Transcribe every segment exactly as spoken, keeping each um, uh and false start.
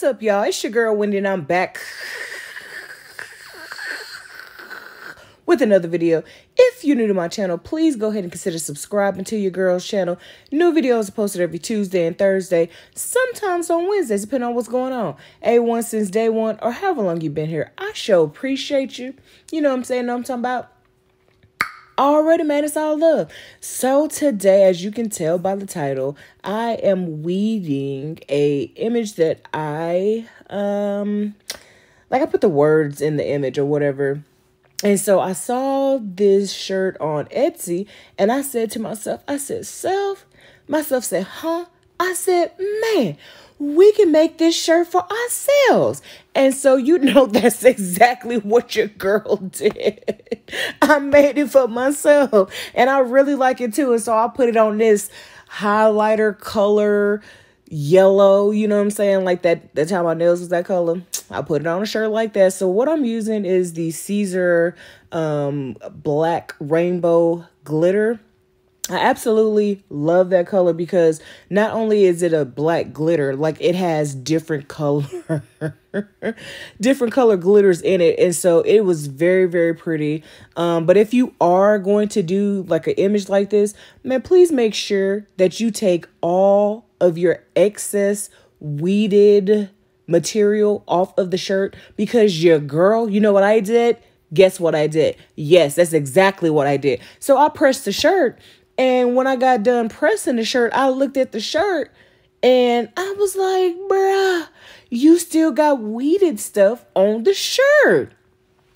What's up, y'all? It's your girl Wendy, and I'm back with another video. If you're new to my channel, please go ahead and consider subscribing to your girl's channel. New videos are posted every Tuesday and Thursday, sometimes on Wednesdays, depending on what's going on. A one since day one, or however long you've been here. I sure appreciate you. You know what I'm saying? Know what I'm talking about? Already, man, it's all love. So today, as you can tell by the title, I am weeding a image that I, um, like I put the words in the image or whatever. And so I saw this shirt on Etsy and I said to myself, I said, self, myself said, huh? I said, man, we can make this shirt for ourselves. And so, you know, that's exactly what your girl did. I made it for myself and I really like it too. And so I put it on this highlighter color yellow, you know what I'm saying? Like that, that's how my nails was that color. I put it on a shirt like that. So what I'm using is the Caesar um, Black Rainbow Glitter. I absolutely love that color because not only is it a black glitter, like it has different color, different color glitters in it. And so it was very, very pretty. Um, but if you are going to do like an image like this, man, please make sure that you take all of your excess weeded material off of the shirt, because your girl, you know what I did? Guess what I did? Yes, that's exactly what I did. So I pressed the shirt. And when I got done pressing the shirt, I looked at the shirt and I was like, bruh, you still got weeded stuff on the shirt.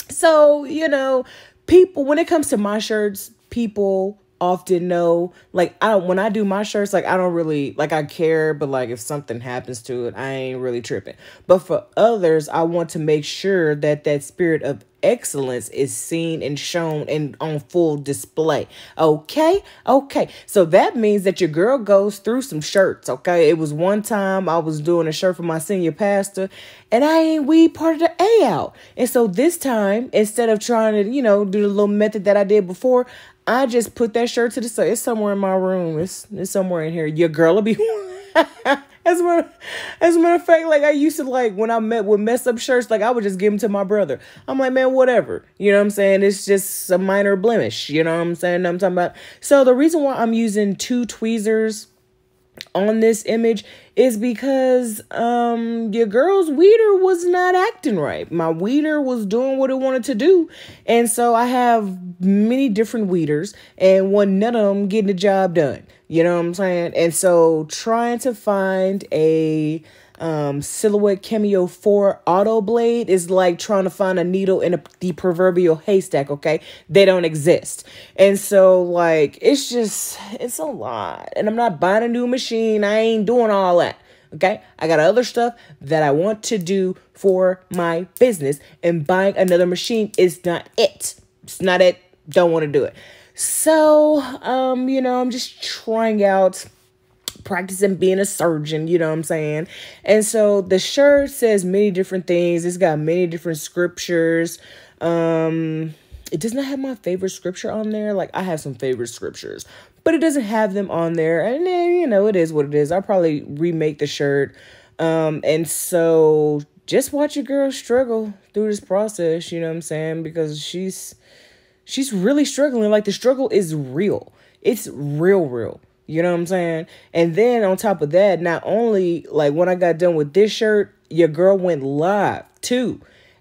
So, you know, people, when it comes to my shirts, people often know, like, I when I do my shirts, like, I don't really, like, I care, but, like, if something happens to it, I ain't really tripping. But for others, I want to make sure that that spirit of excellence is seen and shown and on full display. Okay, okay. So that means that your girl goes through some shirts. Okay, it was one time I was doing a shirt for my senior pastor, and I ain't weed part of the A out. And so this time, instead of trying to, you know, do the little method that I did before, I just put that shirt to the side. It's somewhere in my room. It's it's somewhere in here. Your girl will be. As a, matter, as a matter of fact, like I used to, like when I met with mess up shirts, like I would just give them to my brother. I'm like, man, whatever. You know what I'm saying? It's just a minor blemish. You know what I'm saying? I'm talking about. So the reason why I'm using two tweezers on this image is because um your girl's weeder was not acting right. My weeder was doing what it wanted to do, and so I have many different weeders and one none of them getting the job done, you know what I'm saying? And so trying to find a um Silhouette Cameo four Auto Blade is like trying to find a needle in a, the proverbial haystack. Okay, they don't exist. And so, like, it's just, it's a lot, and I'm not buying a new machine. I ain't doing all that. Okay, I got other stuff that I want to do for my business, and buying another machine is not it. It's not it. Don't want to do it. So um you know, I'm just trying out, practicing being a surgeon, you know what I'm saying? And so the shirt says many different things. It's got many different scriptures. Um, it does not have my favorite scripture on there. Like, I have some favorite scriptures, but it doesn't have them on there. And then, you know, it is what it is. I'll probably remake the shirt. Um, and so just watch your girl struggle through this process, you know what I'm saying? Because she's, she's really struggling. Like, the struggle is real. It's real, real. You know what I'm saying? And then on top of that, not only, like, when I got done with this shirt, your girl went live too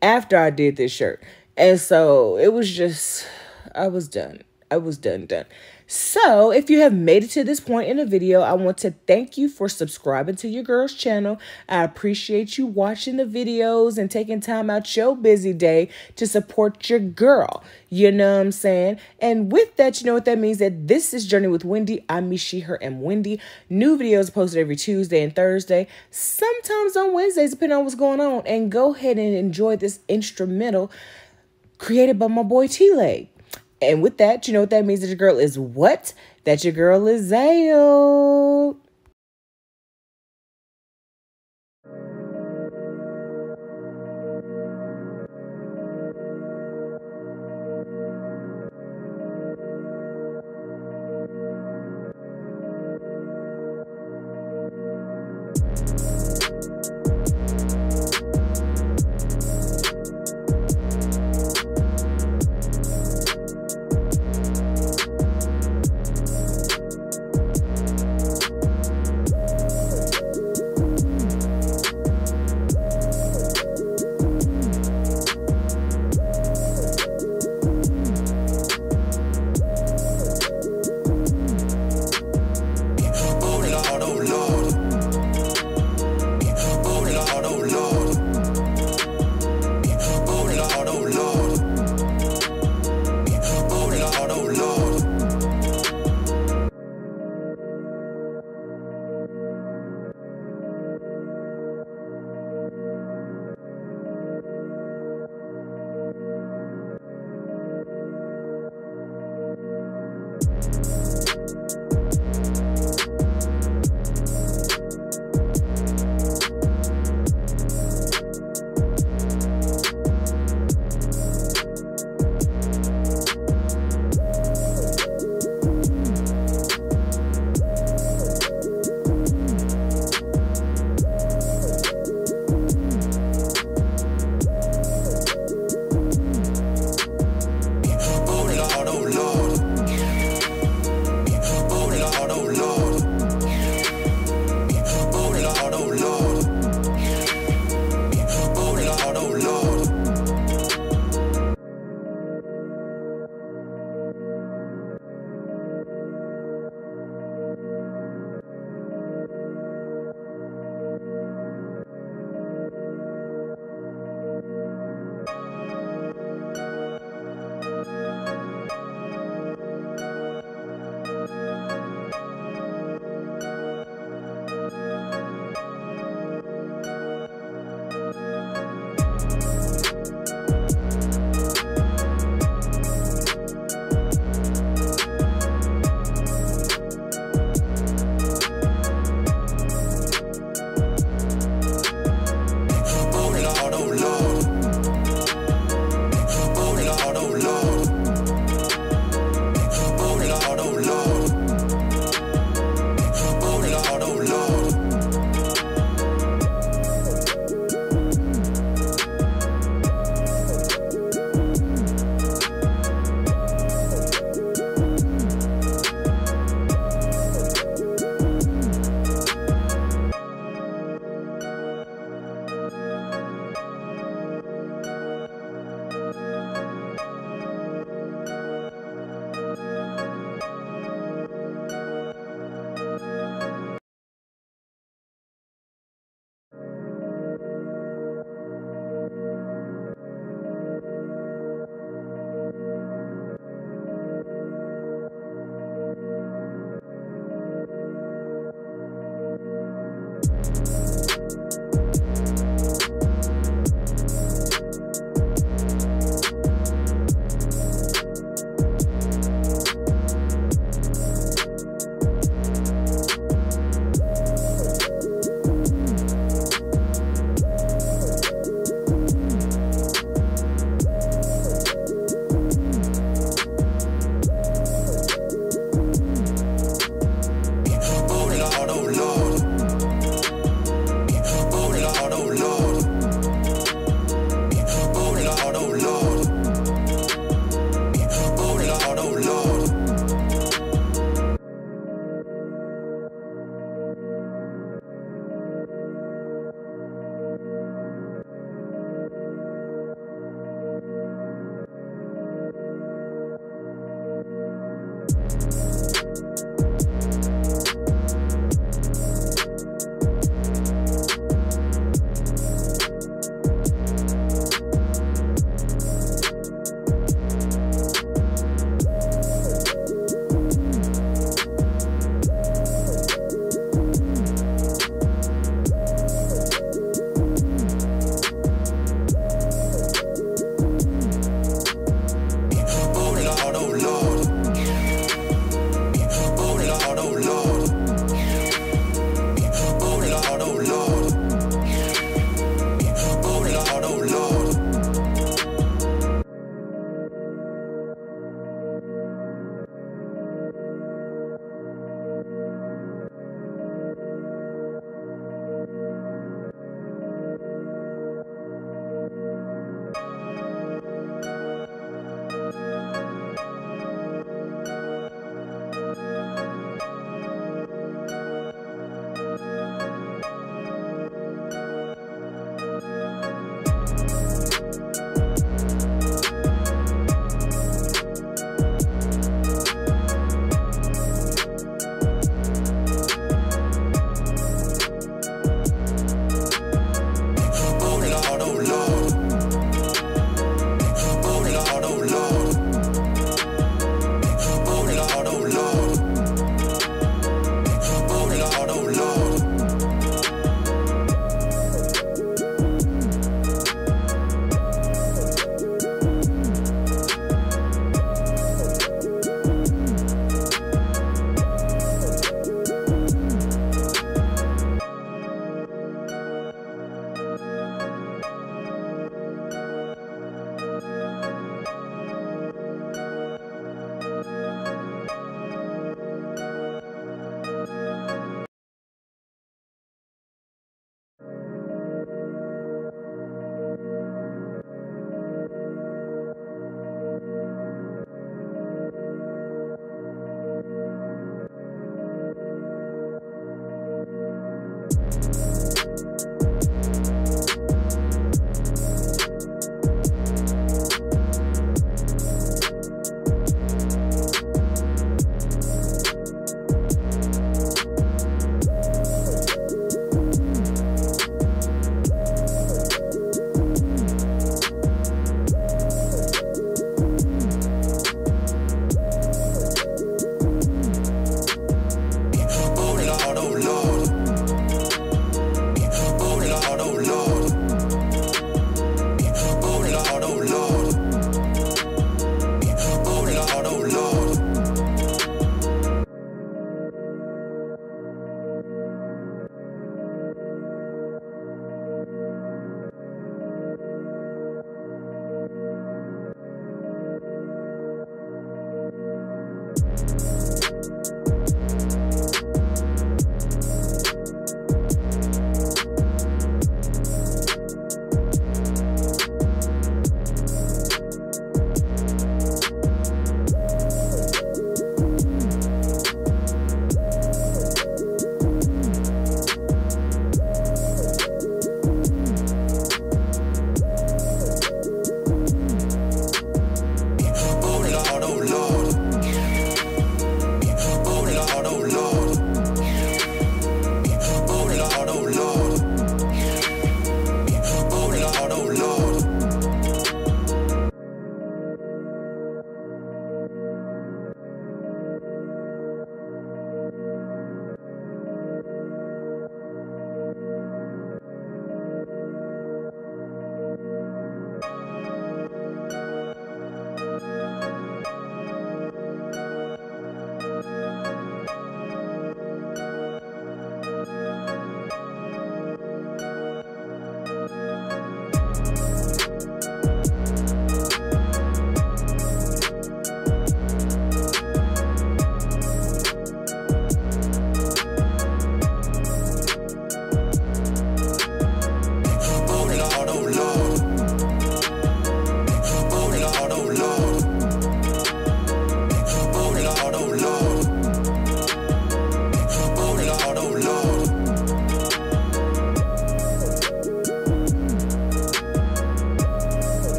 after I did this shirt. And so it was just, I was done. I was done, done. So if you have made it to this point in the video, I want to thank you for subscribing to your girl's channel. I appreciate you watching the videos and taking time out your busy day to support your girl. You know what I'm saying? And with that, you know what that means, that this is Journey with Wendy. I'm me, she, her, and Wendy. New videos posted every Tuesday and Thursday, sometimes on Wednesdays, depending on what's going on. And go ahead and enjoy this instrumental created by my boy T-Leg. And with that, you know what that means, that your girl is what? That your girl is Zayo.